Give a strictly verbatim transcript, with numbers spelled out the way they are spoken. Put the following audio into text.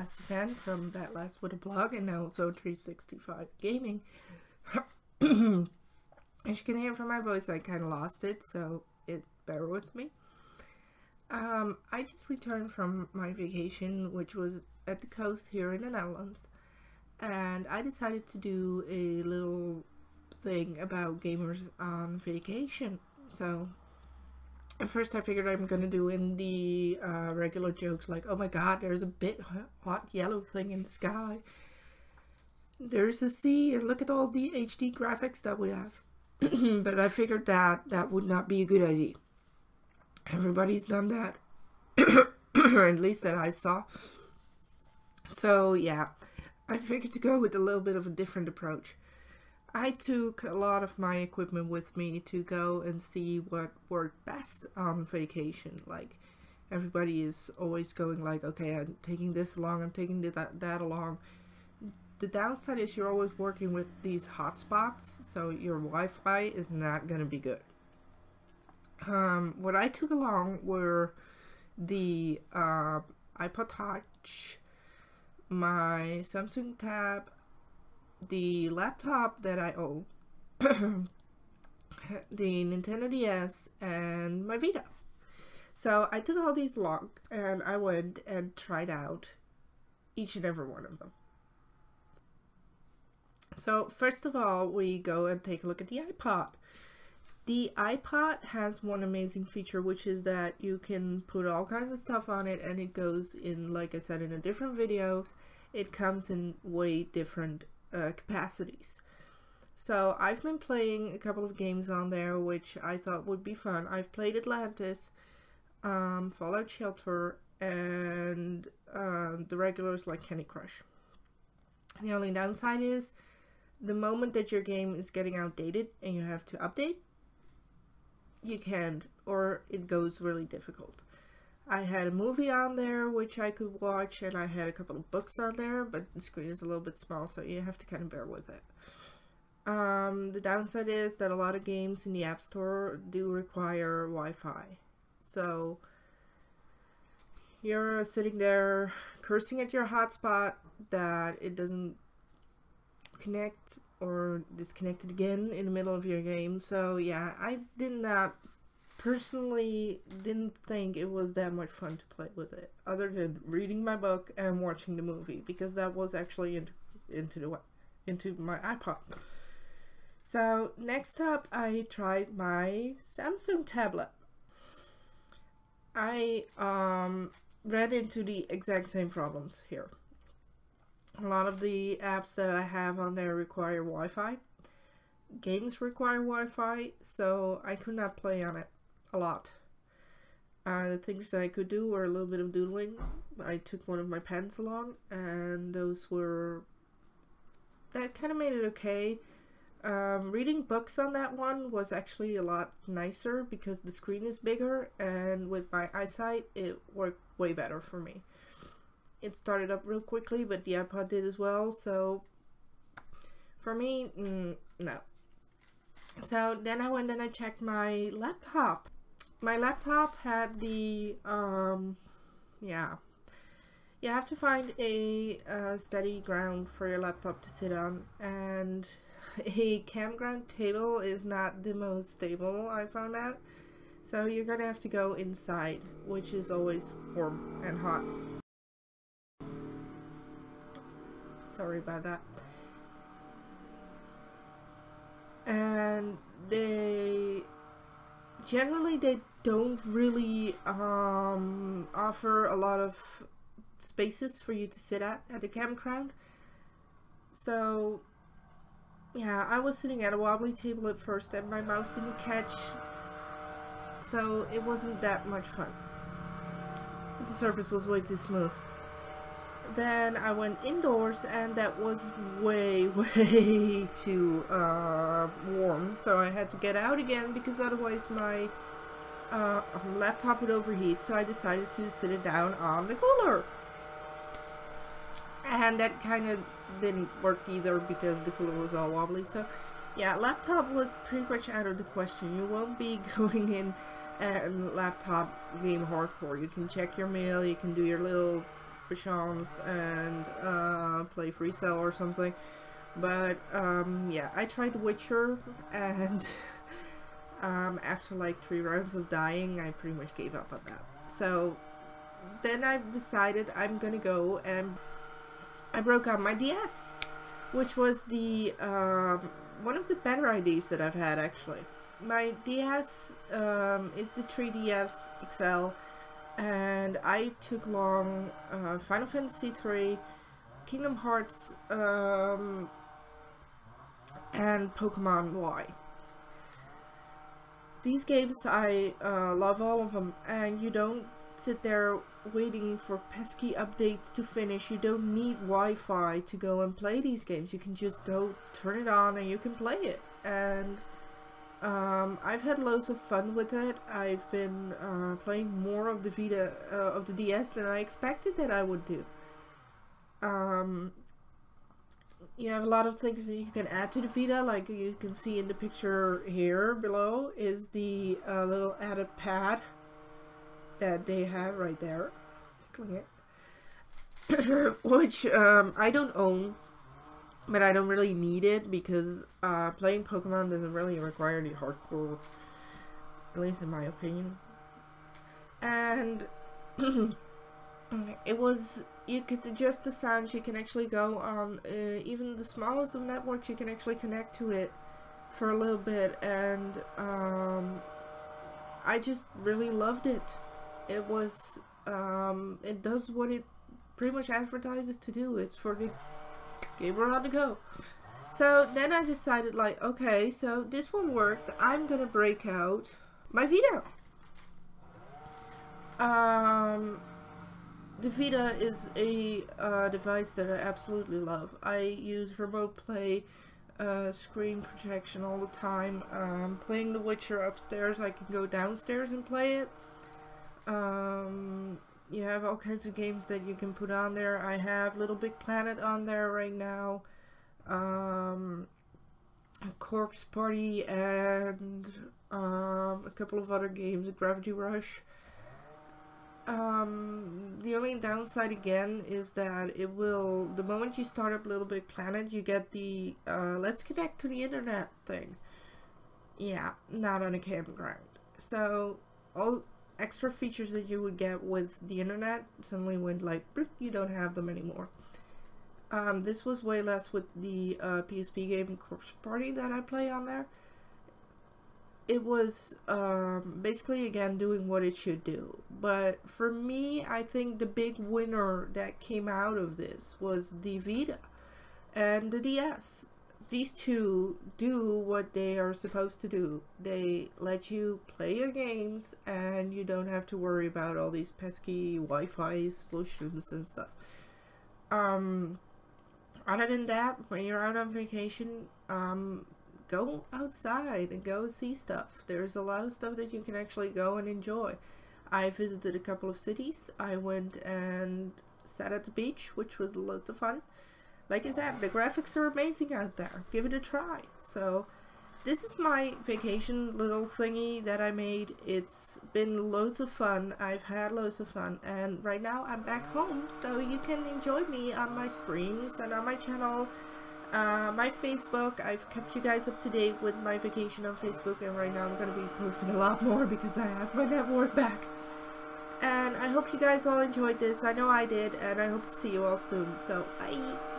Mustafan from That Last Woulda Blog and now also three sixty-five Gaming. As you can hear from my voice, I kind of lost it, so it bear with me. Um, I just returned from my vacation, which was at the coast here in the Netherlands, and I decided to do a little thing about gamers on vacation. So at first I figured I'm gonna do in the uh, regular jokes like, oh my god, there's a big hot yellow thing in the sky, there's a sea, and look at all the H D graphics that we have. But I figured that that would not be a good idea. Everybody's done that. At least that I saw. So yeah, I figured to go with a little bit of a different approach. I took a lot of my equipment with me to go and see what worked best on vacation. Like, everybody is always going like, okay, I'm taking this along, I'm taking that, that along. The downside is you're always working with these hotspots, so your Wi-Fi is not going to be good. Um, what I took along were the uh, iPod Touch, my Samsung Tab, the laptop that I own, the Nintendo D S, and my Vita. So I took all these along, and I went and tried out each and every one of them. So first of all, we go and take a look at the iPod. The iPod has one amazing feature, which is that you can put all kinds of stuff on it, and it goes in, like I said in a different video, it comes in way different uh, capacities. So I've been playing a couple of games on there which I thought would be fun. I've played Atlantis, um, Fallout Shelter, and uh, the regulars like Candy Crush. The only downside is the moment that your game is getting outdated and you have to update, you can't, or it goes really difficult. I had a movie on there which I could watch, and I had a couple of books on there, but the screen is a little bit small, so you have to kind of bear with it. Um, the downside is that a lot of games in the App Store do require Wi-Fi. So you're sitting there cursing at your hotspot that it doesn't connect or disconnected again in the middle of your game. So yeah, I did not personally didn't think it was that much fun to play with it, other than reading my book and watching the movie, because that was actually into, into the into my iPod. So next up, I tried my Samsung tablet. I um, ran into the exact same problems here. A lot of the apps that I have on there require Wi-Fi. Games require Wi-Fi, so I could not play on it a lot. Uh, the things that I could do were a little bit of doodling. I took one of my pens along, and those were... that kind of made it okay. Um, reading books on that one was actually a lot nicer because the screen is bigger, and with my eyesight it worked way better for me. It started up real quickly, but the iPod did as well, so for me, mm, no. So then I went and I checked my laptop. My laptop had the, um, yeah, you have to find a uh, steady ground for your laptop to sit on, and a campground table is not the most stable, I found out. So you're gonna have to go inside, which is always warm and hot. Sorry about that. And they generally they don't really um, offer a lot of spaces for you to sit at at a campground. So yeah, I was sitting at a wobbly table at first, and my mouse didn't catch, so it wasn't that much fun. The surface was way too smooth. Then I went indoors, and that was way, way too uh, warm, so I had to get out again because otherwise my uh, laptop would overheat, so I decided to sit it down on the cooler. And that kind of didn't work either because the cooler was all wobbly, so yeah, laptop was pretty much out of the question. You won't be going in and laptop game hardcore. You can check your mail, you can do your little Bichons and uh, play Free Cell or something. But um, yeah, I tried Witcher, and um, after like three rounds of dying, I pretty much gave up on that. So then I decided I'm gonna go and I broke out my D S, which was the um, one of the better ideas that I've had actually. My D S um, is the three D S X L, and I took along uh, Final Fantasy three, Kingdom Hearts, um, and Pokemon Y. These games, I uh, love all of them, and you don't sit there waiting for pesky updates to finish. You don't need Wi-Fi to go and play these games. You can just go turn it on and you can play it. And Um, I've had loads of fun with it. I've been uh, playing more of the Vita, uh, of the D S than I expected that I would do. Um, you have a lot of things that you can add to the Vita, like you can see in the picture here below is the uh, little added pad that they have right there. Clicking it. Which um, I don't own. But I don't really need it because uh, playing Pokemon doesn't really require any hardcore, at least in my opinion. And it was, you could adjust the sounds, you can actually go on uh, even the smallest of networks, you can actually connect to it for a little bit, and um, I just really loved it. It was, um, it does what it pretty much advertises to do. It's for the gamer on the go. So then I decided, like, okay, so this one worked. I'm gonna break out my Vita. Um, the Vita is a uh, device that I absolutely love. I use remote play, uh, screen projection all the time. Um, playing The Witcher upstairs, I can go downstairs and play it. Um, You have all kinds of games that you can put on there. I have Little Big Planet on there right now. Um, Corpse Party and um, a couple of other games. Gravity Rush. Um, the only downside again is that it will... The moment you start up Little Big Planet, you get the uh, let's connect to the internet thing. Yeah, not on a campground. So, all... extra features that you would get with the internet suddenly went like, you don't have them anymore. Um, this was way less with the uh, P S P game Corpse Party that I play on there. It was um, basically again doing what it should do. But for me, I think the big winner that came out of this was the Vita and the D S. These two do what they are supposed to do. They let you play your games and you don't have to worry about all these pesky Wi-Fi solutions and stuff. Um, other than that, when you're out on vacation, um, go outside and go see stuff. There's a lot of stuff that you can actually go and enjoy. I visited a couple of cities. I went and sat at the beach, which was loads of fun. Like I said, the graphics are amazing out there. Give it a try. So, this is my vacation little thingy that I made. It's been loads of fun. I've had loads of fun. And right now I'm back home. So, you can enjoy me on my streams and on my channel. Uh, my Facebook. I've kept you guys up to date with my vacation on Facebook. And right now I'm going to be posting a lot more because I have my network back. And I hope you guys all enjoyed this. I know I did. And I hope to see you all soon. So, bye.